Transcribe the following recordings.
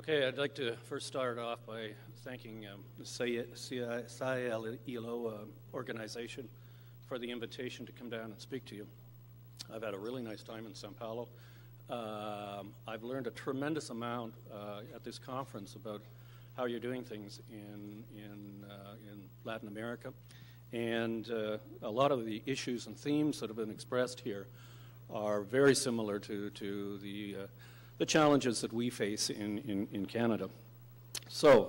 Okay, I'd like to first start off by thanking the SciELO organization for the invitation to come down and speak to you. I've had a really nice time in Sao Paulo. I've learned a tremendous amount at this conference about how you're doing things in Latin America. And a lot of the issues and themes that have been expressed here are very similar to the challenges that we face in Canada. So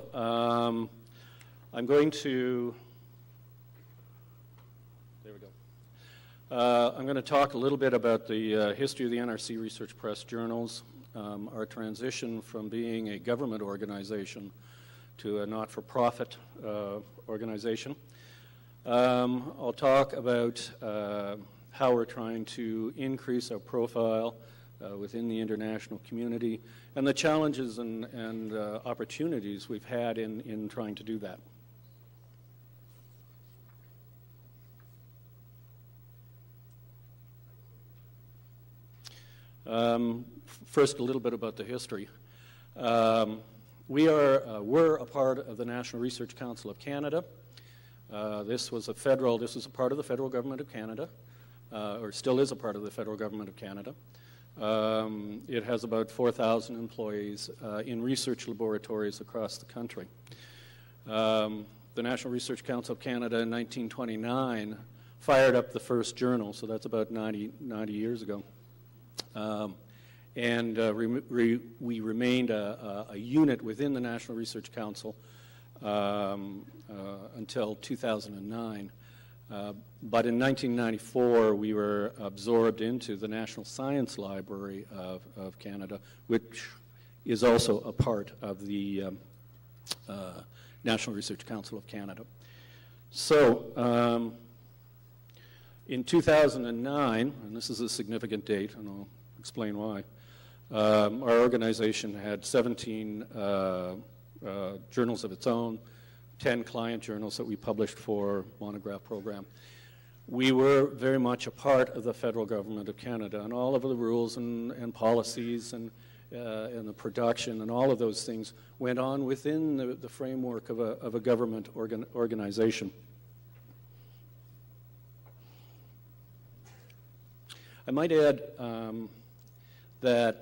I'm going to, there we go. I'm going to talk a little bit about the history of the NRC Research Press journals, our transition from being a government organization to a not-for-profit organization. I'll talk about how we're trying to increase our profile within the international community and the challenges and opportunities we've had in trying to do that. First, a little bit about the history. We're a part of the National Research Council of Canada. This was a part of the federal government of Canada, or still is a part of the federal government of Canada. It has about 4,000 employees in research laboratories across the country. The National Research Council of Canada in 1929 fired up the first journal, so that's about 90 years ago. We remained a unit within the National Research Council until 2009. But in 1994, we were absorbed into the National Science Library of Canada, which is also a part of the National Research Council of Canada. So in 2009, and this is a significant date, and I'll explain why, our organization had 17 journals of its own, 10 client journals that we published for monograph program. We were very much a part of the federal government of Canada, and all of the rules and policies and the production and all of those things went on within the framework of a government organization. I might add that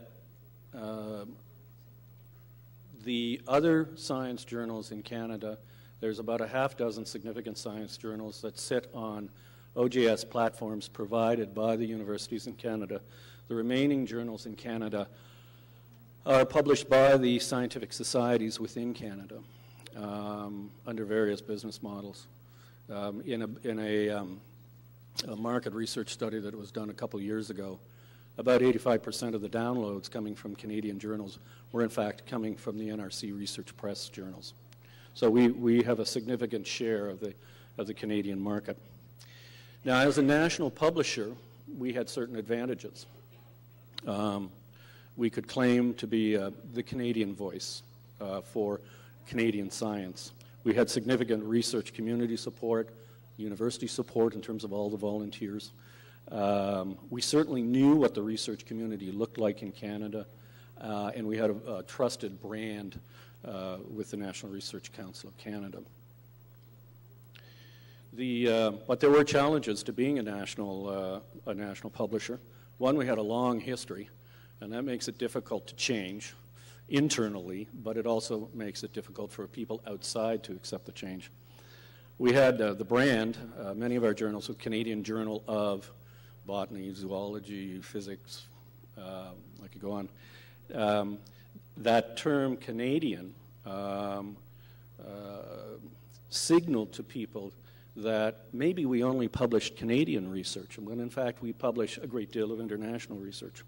the other science journals in Canada, there's about a half dozen significant science journals that sit on OJS platforms provided by the universities in Canada. The remaining journals in Canada are published by the scientific societies within Canada under various business models. In a market research study that was done a couple years ago, about 85% of the downloads coming from Canadian journals were in fact coming from the NRC Research Press journals. So we have a significant share of the Canadian market. Now, as a national publisher, we had certain advantages. We could claim to be the Canadian voice for Canadian science. We had significant research community support, university support in terms of all the volunteers. We certainly knew what the research community looked like in Canada, and we had a trusted brand with the National Research Council of Canada. But there were challenges to being a national publisher. One, we had a long history, and that makes it difficult to change internally, but it also makes it difficult for people outside to accept the change. We had the brand, many of our journals with Canadian Journal of Botany, Zoology, Physics, I could go on. That term Canadian signaled to people that maybe we only published Canadian research, when in fact we publish a great deal of international research.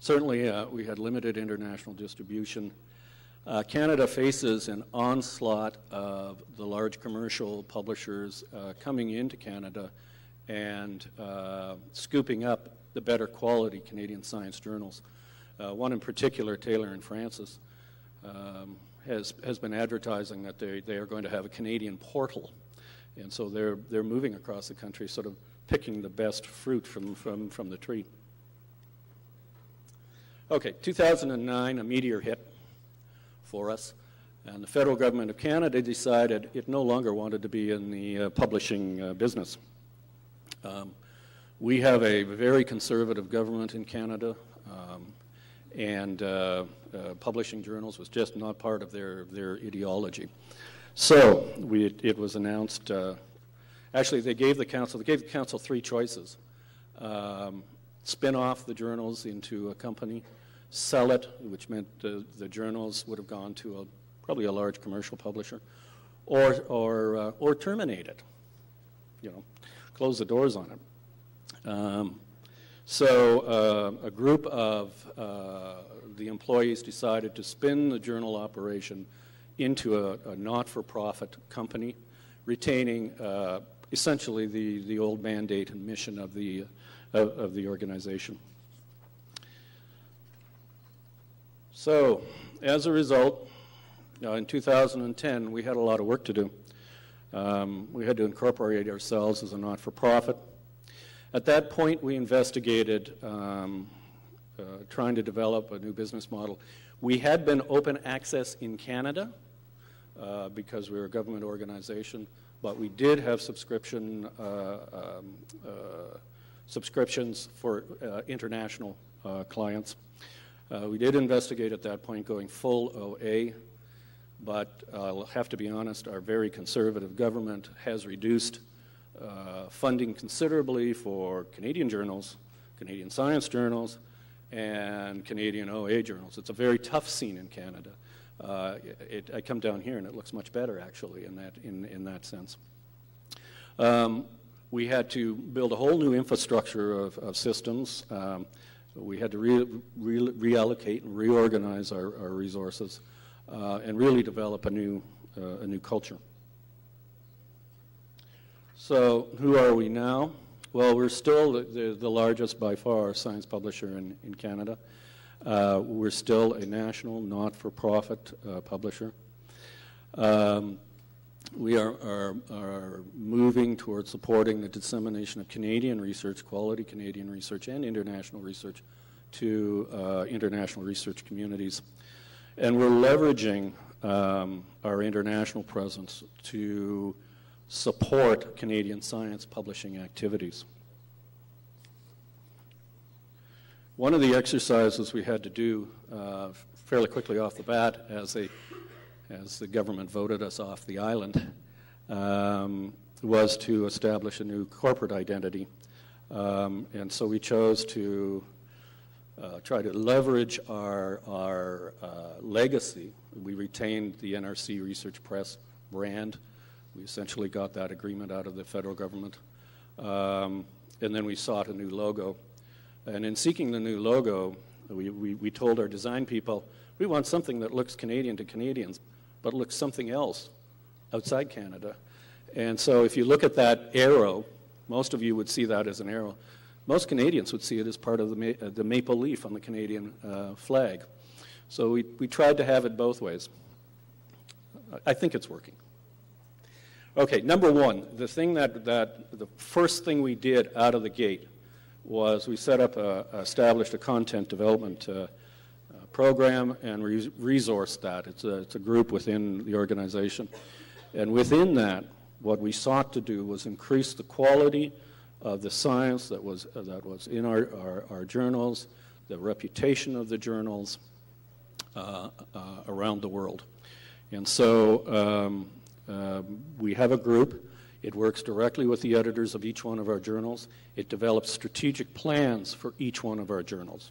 Certainly we had limited international distribution. Canada faces an onslaught of the large commercial publishers coming into Canada and scooping up the better quality Canadian science journals. One in particular, Taylor and Francis, has been advertising that they are going to have a Canadian portal, and so they're moving across the country, sort of picking the best fruit from the tree. Okay, 2009, a meteor hit. for us. And the federal government of Canada decided it no longer wanted to be in the publishing business. We have a very conservative government in Canada, and publishing journals was just not part of their ideology. So it was announced, actually they gave the council three choices. Spin off the journals into a company, sell it, which meant the journals would have gone to probably a large commercial publisher, or terminate it, you know, close the doors on it. So a group of the employees decided to spin the journal operation into a not-for-profit company, retaining essentially the old mandate and mission of the organization. So, as a result, in 2010, we had a lot of work to do. We had to incorporate ourselves as a not-for-profit. At that point, we investigated trying to develop a new business model. We had been open access in Canada because we were a government organization, but we did have subscription subscriptions for international clients. We did investigate at that point going full OA. But I'll have to be honest, our very conservative government has reduced funding considerably for Canadian journals, Canadian science journals, and Canadian OA journals. It's a very tough scene in Canada. I come down here and it looks much better, actually, in that sense. We had to build a whole new infrastructure of systems. We had to reallocate and reorganize our resources. And really develop a new culture. So who are we now? Well, we're still the largest by far science publisher in Canada. We're still a national not-for-profit publisher. We are moving towards supporting the dissemination of Canadian research, quality Canadian research and international research to international research communities. And we're leveraging our international presence to support Canadian science publishing activities. One of the exercises we had to do fairly quickly off the bat as the government voted us off the island was to establish a new corporate identity. And so we chose to try to leverage our legacy. We retained the NRC Research Press brand. We essentially got that agreement out of the federal government. And then we sought a new logo. And in seeking the new logo, we told our design people, we want something that looks Canadian to Canadians, but looks something else outside Canada. And so if you look at that arrow, most of you would see that as an arrow. Most Canadians would see it as part of the maple leaf on the Canadian flag. So we tried to have it both ways. I think it's working. Okay, number one, the thing the first thing we did out of the gate was we set up, established a content development program and resourced that. It's a group within the organization. And within that, what we sought to do was increase the quality of the science that was in our journals, the reputation of the journals around the world. And so we have a group. It works directly with the editors of each one of our journals. It develops strategic plans for each one of our journals.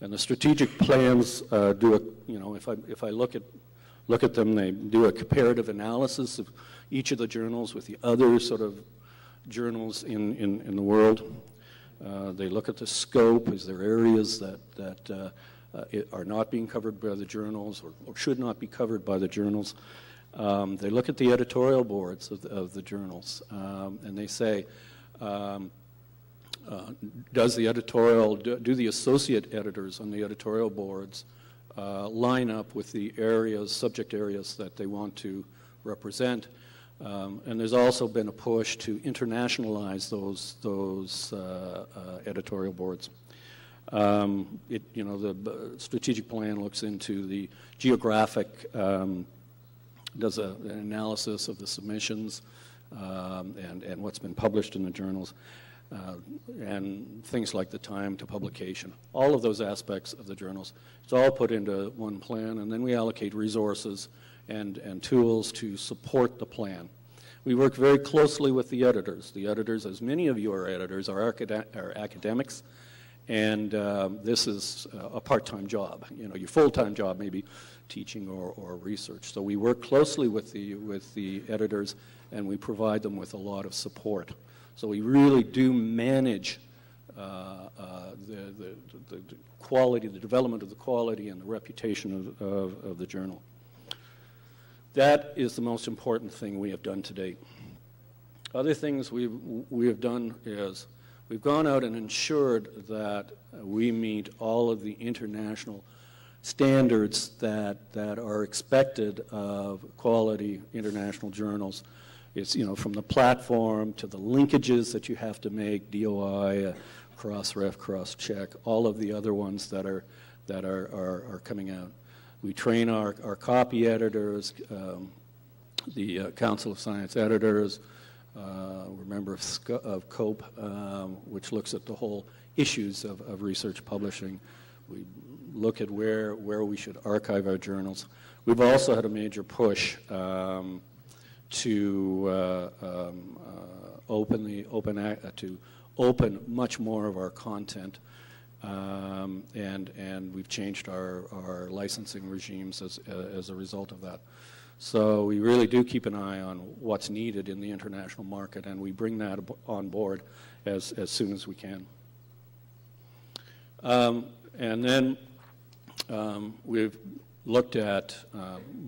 And the strategic plans do a, you know, if I look at them, they do a comparative analysis of each of the journals with the other sort of journals in the world. They look at the scope. Is there areas that are not being covered by the journals or should not be covered by the journals? They look at the editorial boards of the journals and they say, do the associate editors on the editorial boards line up with the areas, subject areas that they want to represent? And there's also been a push to internationalize those editorial boards. The strategic plan looks into the geographic, does an analysis of the submissions and what's been published in the journals, and things like the time to publication. All of those aspects of the journals. It's all put into one plan, and then we allocate resources and tools to support the plan. We work very closely with the editors. The editors, as many of you are editors, are academics, and this is a part-time job. You know, your full-time job may be teaching or research. So we work closely with the editors, and we provide them with a lot of support. So we really do manage the quality, the development of the quality, and the reputation of the journal. That is the most important thing we have done to date. Other things we have done is we've gone out and ensured that we meet all of the international standards that are expected of quality international journals. It's, you know, from the platform to the linkages that you have to make, DOI, cross ref, cross check, all of the other ones that are coming out. We train our copy editors, the Council of Science Editors. We're a member of COPE, which looks at the whole issues of research publishing. We look at where we should archive our journals. We've also had a major push to open much more of our content. And we've changed our licensing regimes as a result of that. So we really do keep an eye on what's needed in the international market, and we bring that on board as soon as we can. We've looked at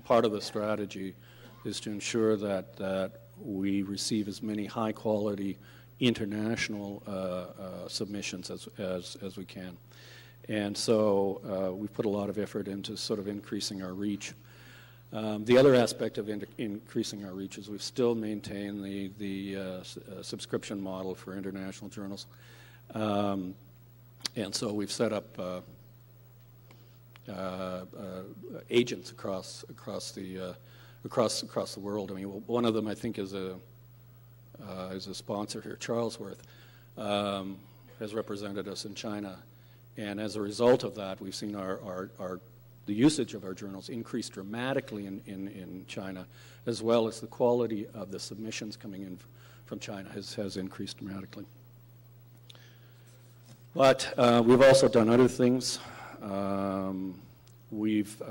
part of the strategy is to ensure that we receive as many high quality international submissions as we can. And so we've put a lot of effort into sort of increasing our reach. The other aspect of increasing our reach is we've still maintained the subscription model for international journals. And so we've set up agents across the world. I mean, one of them I think is a sponsor here, Charlesworth, has represented us in China, and as a result of that, we've seen the usage of our journals increase dramatically in China, as well as the quality of the submissions coming in from China has increased dramatically. But we've also done other things. We've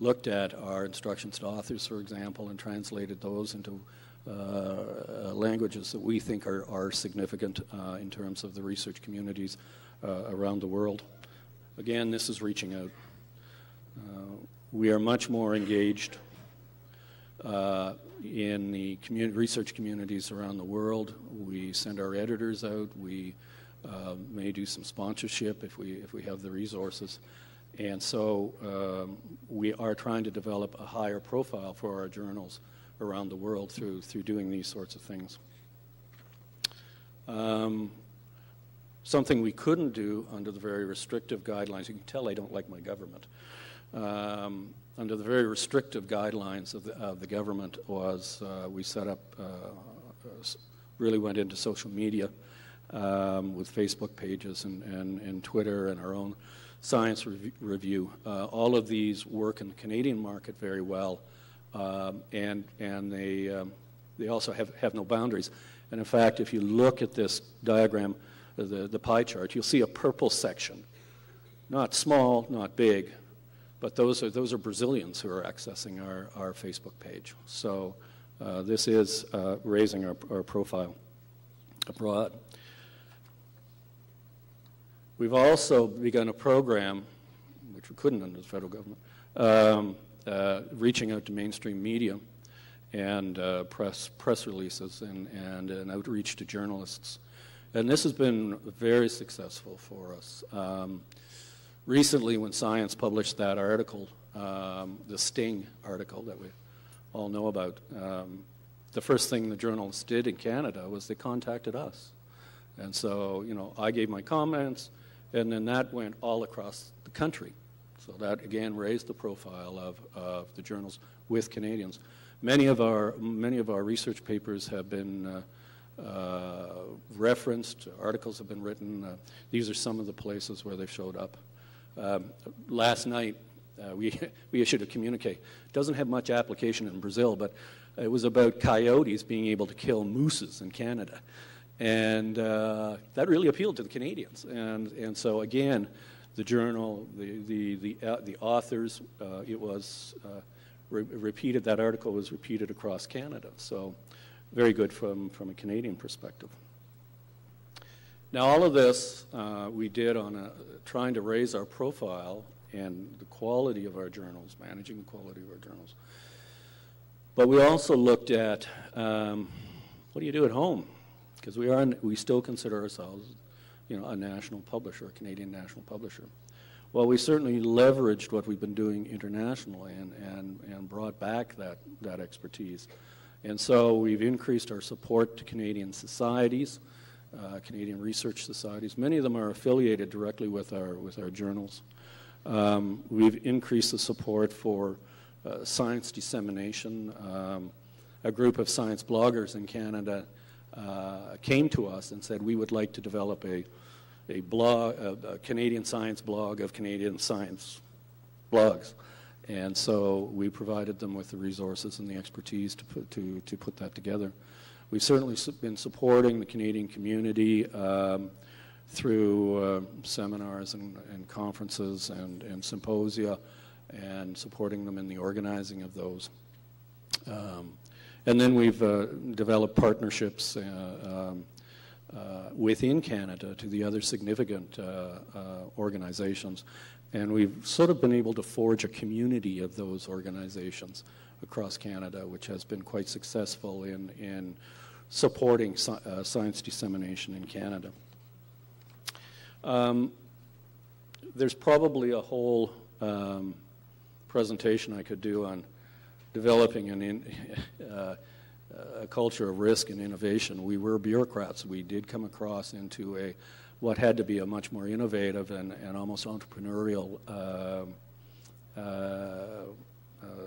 looked at our instructions to authors, for example, and translated those into languages that we think are significant in terms of the research communities around the world. Again, this is reaching out. We are much more engaged in the research communities around the world. We send our editors out. We may do some sponsorship if we have the resources. And so we are trying to develop a higher profile for our journals around the world through doing these sorts of things. Something we couldn't do under the very restrictive guidelines, you can tell I don't like my government, under the very restrictive guidelines of the government was we set up, really went into social media with Facebook pages and Twitter and our own science review. All of these work in the Canadian market very well. And they also have no boundaries. And in fact, if you look at this diagram, the pie chart, you'll see a purple section. Not small, not big, but those are Brazilians who are accessing our Facebook page. So this is raising our profile abroad. We've also begun a program, which we couldn't under the federal government, reaching out to mainstream media and press releases and an outreach to journalists. And this has been very successful for us. Recently, when Science published that article, the Sting article that we all know about, the first thing the journalists did in Canada was they contacted us. And so, you know, I gave my comments, And then that went all across the country. So that, again, raised the profile of the journals with Canadians. Many of our research papers have been referenced, articles have been written. These are some of the places where they showed up. Last night, we issued a communique. It doesn't have much application in Brazil, but it was about coyotes being able to kill mooses in Canada. And that really appealed to the Canadians. And so, again, the journal, the authors, it was repeated, that article was repeated across Canada. So very good from a Canadian perspective. Now, all of this we did on trying to raise our profile and the quality of our journals, managing the quality of our journals. But we also looked at what do you do at home? Because we still consider ourselves, you know, a national publisher, a Canadian national publisher. Well, we certainly leveraged what we've been doing internationally and brought back that expertise. And so we've increased our support to Canadian societies, Canadian research societies. Many of them are affiliated directly with our journals. We've increased the support for science dissemination. A group of science bloggers in Canada came to us and said, we would like to develop a blog, a Canadian science blog of Canadian science blogs. And so we provided them with the resources and the expertise to put that together. We've certainly been supporting the Canadian community through seminars and conferences and symposia, and supporting them in the organizing of those. And then we've developed partnerships within Canada to the other significant organizations. And we've sort of been able to forge a community of those organizations across Canada, which has been quite successful in supporting science dissemination in Canada. There's probably a whole presentation I could do on developing a culture of risk and innovation. We were bureaucrats. We did come across into what had to be a much more innovative and almost entrepreneurial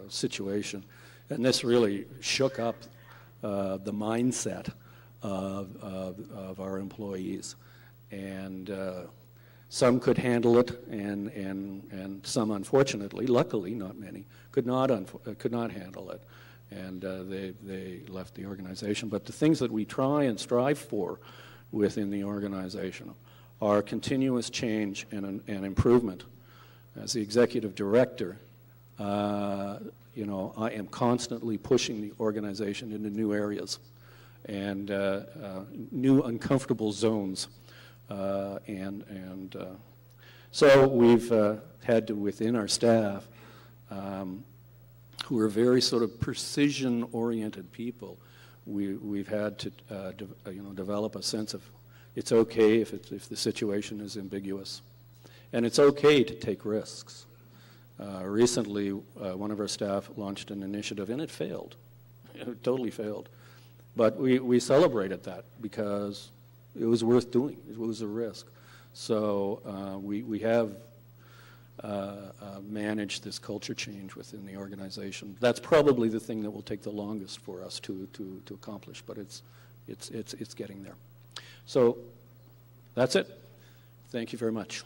situation. And this really shook up the mindset of our employees. And some could handle it, and some, unfortunately, luckily not many, could not handle it, and they left the organization. But the things that we try and strive for within the organization are continuous change and improvement. As the executive director, you know, I am constantly pushing the organization into new areas and new uncomfortable zones. So we've had to, within our staff, who are very sort of precision-oriented people, we've had to develop a sense of it's okay if the situation is ambiguous, and it's okay to take risks. Recently, one of our staff launched an initiative, and it failed. It totally failed, but we celebrated that because it was worth doing. It was a risk. So we have managed this culture change within the organization. That's probably the thing that will take the longest for us to accomplish, but it's getting there. So that's it. Thank you very much.